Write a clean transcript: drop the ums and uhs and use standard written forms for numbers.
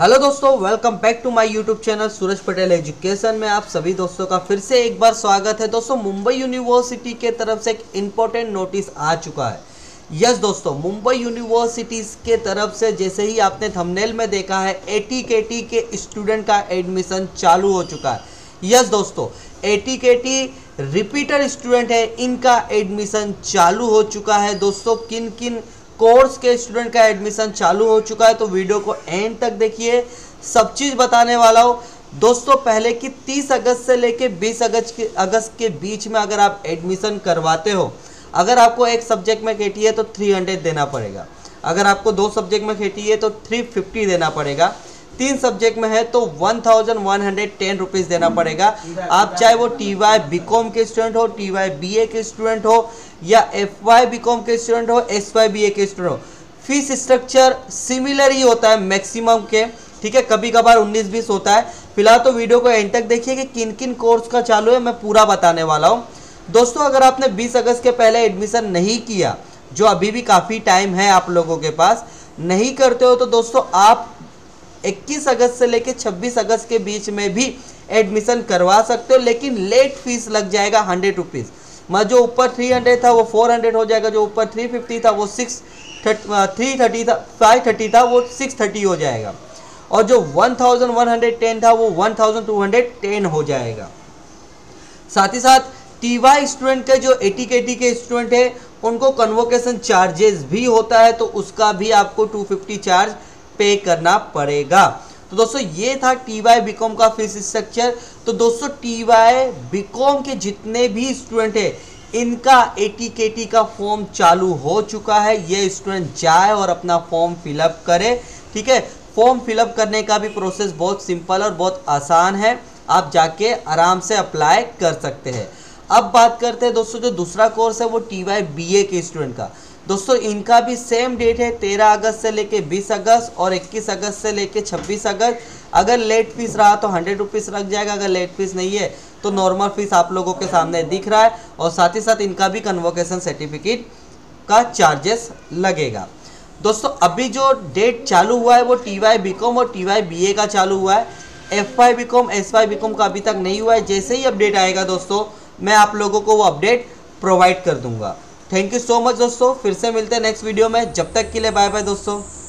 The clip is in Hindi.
हेलो दोस्तों, welcome back to my YouTube channel Suraj Patel education में आप सभी दोस्तों का फिर से एक बार स्वागत है। दोस्तों, मुंबई यूनिवर्सिटी के तरफ से एक इम्पोर्टेंट नोटिस आ चुका है। यस दोस्तों, मुंबई यूनिवर्सिटीज़ के तरफ से जैसे ही आपने थंबनेल में देखा है, एटीकेटी के स्टूडेंट का एडमिशन चालू हो चुका है। यस दोस्तों, एटीकेटी रिपीटर स्टूडेंट है, इनका एडमिशन चालू हो चुका है। दोस्तों, किन किन कोर्स के स्टूडेंट का एडमिशन चालू हो चुका है तो वीडियो को एंड तक देखिए, सब चीज़ बताने वाला हो। दोस्तों, पहले की 30 अगस्त से लेके 20 अगस्त के बीच में अगर आप एडमिशन करवाते हो, अगर आपको एक सब्जेक्ट में KT है तो 300 देना पड़ेगा, अगर आपको दो सब्जेक्ट में KT है तो 350 देना पड़ेगा, तीन सब्जेक्ट में है तो 1110 रुपीज़ देना पड़ेगा। आप चाहे वो T.Y.B.Com के स्टूडेंट हो, T.Y.B.A के स्टूडेंट हो या F.Y.B.Com के स्टूडेंट हो, S.Y.B.A के स्टूडेंट हो, फीस स्ट्रक्चर सिमिलर ही होता है मैक्सिमम के, ठीक है। कभी कभार 19-20 होता है। फिलहाल तो वीडियो को एंड तक देखिए कि किन किन कोर्स का चालू है, मैं पूरा बताने वाला हूँ। दोस्तों, अगर आपने 20 अगस्त के पहले एडमिशन नहीं किया, जो अभी भी काफ़ी टाइम है आप लोगों के पास, नहीं करते हो तो दोस्तों आप 21 अगस्त से लेकर 26 अगस्त के बीच में भी एडमिशन करवा सकते हो, लेकिन लेट फीस लग जाएगा 100 रुपीज़। मतलब जो ऊपर 300 था वो 400 हो जाएगा, जो ऊपर 350 था वो 530 था वो 630 हो जाएगा, और जो 1110 था वो 1210 हो जाएगा। साथ ही साथ T.Y.B.A स्टूडेंट के जो ATKT के स्टूडेंट है उनको कन्वोकेशन चार्जेस भी होता है, तो उसका भी आपको 250 चार्ज पे करना पड़ेगा। तो दोस्तों, ये था T.Y.B.Com का फीस स्ट्रक्चर। तो दोस्तों, T.Y.B.Com के जितने भी स्टूडेंट है इनका ATKT का फॉर्म चालू हो चुका है। ये स्टूडेंट जाए और अपना फॉर्म फिलअप करे, ठीक है। फॉर्म फिलअप करने का भी प्रोसेस बहुत सिंपल और बहुत आसान है, आप जाके आराम से अप्लाई कर सकते हैं। अब बात करते हैं दोस्तों, जो दूसरा कोर्स है वो T.Y.B.A के स्टूडेंट का। दोस्तों, इनका भी सेम डेट है, 13 अगस्त से लेके 20 अगस्त और 21 अगस्त से लेके 26 अगस्त। अगर लेट फीस रहा तो 100 रुपीज़ लग जाएगा, अगर लेट फीस नहीं है तो नॉर्मल फीस आप लोगों के सामने दिख रहा है, और साथ ही साथ इनका भी कन्वोकेशन सर्टिफिकेट का चार्जेस लगेगा। दोस्तों, अभी जो डेट चालू हुआ है वो T.Y.B.Com और T.Y.B.A का चालू हुआ है। F.Y.B.Com, S.Y.B.Com का अभी तक नहीं हुआ है। जैसे ही अपडेट आएगा दोस्तों, मैं आप लोगों को वो अपडेट प्रोवाइड कर दूँगा। थैंक यू सो मच दोस्तों, फिर से मिलते हैं नेक्स्ट वीडियो में। जब तक के लिए बाय बाय दोस्तों।